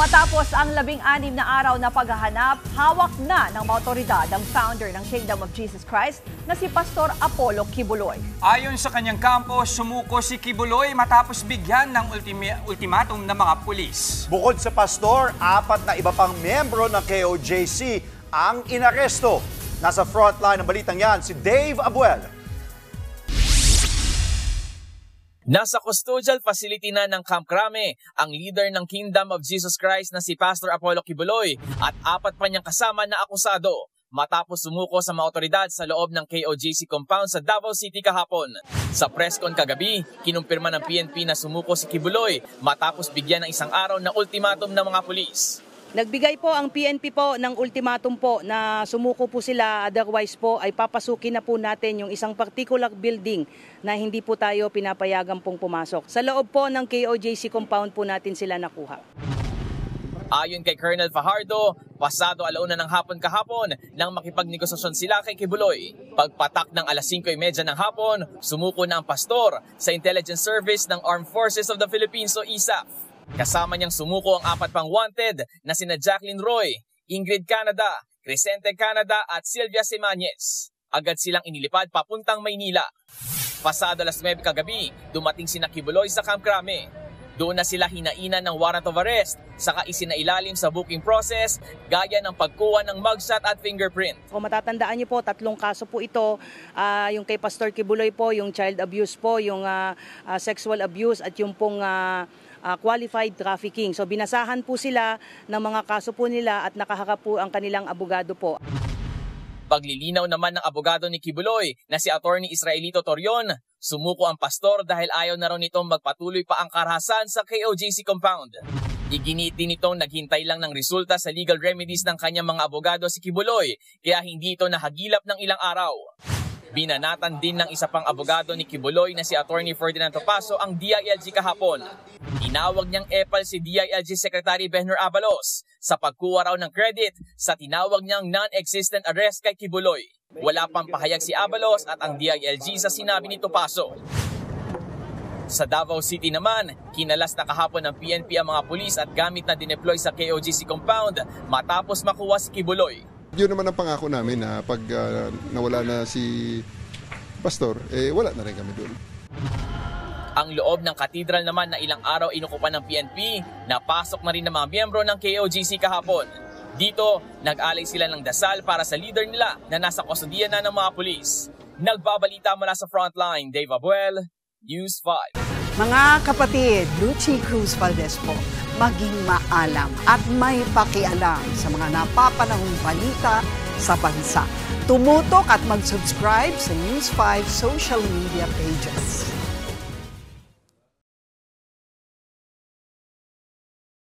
Matapos ang 16 na araw na paghahanap, hawak na ng mga awtoridad ang founder ng Kingdom of Jesus Christ na si Pastor Apollo Quiboloy. Ayon sa kanyang kampo, sumuko si Quiboloy matapos bigyan ng ultimatum ng mga pulis. Bukod sa pastor, 4 na iba pang miyembro ng KOJC ang inaresto. Nasa frontline ng balitang yan, si Dave Abuel. Nasa custodial facility na ng Camp Crame ang leader ng Kingdom of Jesus Christ na si Pastor Apollo Quiboloy at 4 pa niyang kasama na akusado matapos sumuko sa mga awtoridad sa loob ng KOJC compound sa Davao City kahapon. Sa presscon kagabi, kinumpirma ng PNP na sumuko si Quiboloy matapos bigyan ng isang araw na ultimatum ng mga pulis. Nagbigay po ang PNP po ng ultimatum po na sumuko po sila, otherwise po ay papasukin na po natin yung isang particular building na hindi po tayo pinapayagan pong pumasok. Sa loob po ng KOJC compound po natin sila nakuha. Ayon kay Colonel Fajardo, pasado 1:00 ng hapon kahapon nang makipagnegosasyon sila kay Quiboloy. Pagpatak ng 5:30 ng hapon, sumuko na ang pastor sa Intelligence Service ng Armed Forces of the Philippines o ISAF. Kasama niyang sumuko ang 4 pang wanted na sina Jacqueline Roy, Ingrid Canada, Crescente Canada at Sylvia Semañez. Agad silang inilipad papuntang Maynila. Pasado 9:00 kagabi, dumating sina Quiboloy sa Camp Crame. Doon na sila hinainan ng warrant of arrest, saka isinailalim sa booking process, gaya ng pagkuha ng mugshot at fingerprint. Kung matatandaan niyo po, 3 kaso po ito, yung kay Pastor Quiboloy po, yung child abuse po, yung sexual abuse at yung pong qualified trafficking. So binasahan po sila ng mga kaso po nila at nakaharap po ang kanilang abogado po. Paglilinaw naman ng abogado ni Quiboloy na si Attorney Israelito Torion, sumuko ang pastor dahil ayaw na raw nitong magpatuloy pa ang karahasan sa KOJC compound. Iginit din nitong naghintay lang ng resulta sa legal remedies ng kanyang mga abogado si Quiboloy, kaya hindi ito nahagilap ng ilang araw. Binanatan din ng isa pang abogado ni Quiboloy na si Attorney Ferdinand Topacio ang DILG kahapon. Tinawag niyang epal si DILG Secretary Benner Avalos sa pagkuha raw ng credit sa tinawag niyang non-existent arrest kay Quiboloy. Wala pang pahayag si Avalos at ang DILG sa sinabi ni Topacio. Sa Davao City naman, kinalas na kahapon ng PNP ang mga pulis at gamit na dineploy sa KOJC compound matapos makuha si Quiboloy. Yun naman ang pangako namin na pag nawala na si Pastor, eh wala na rin kami doon. Ang loob ng katedral naman na ilang araw inukupan ng PNP, napasok na rin ng mga miyembro ng KOJC kahapon. Dito, nag-alay sila ng dasal para sa leader nila na nasa kustodiya na ng mga pulis. Nagbabalita mula sa frontline, Dave Abuel, News 5. Mga kapatid, Luchi Cruz Valdesco, maging maalam at may pakialam sa mga napapanahong balita sa bansa. Tumutok at mag-subscribe sa News 5 social media pages.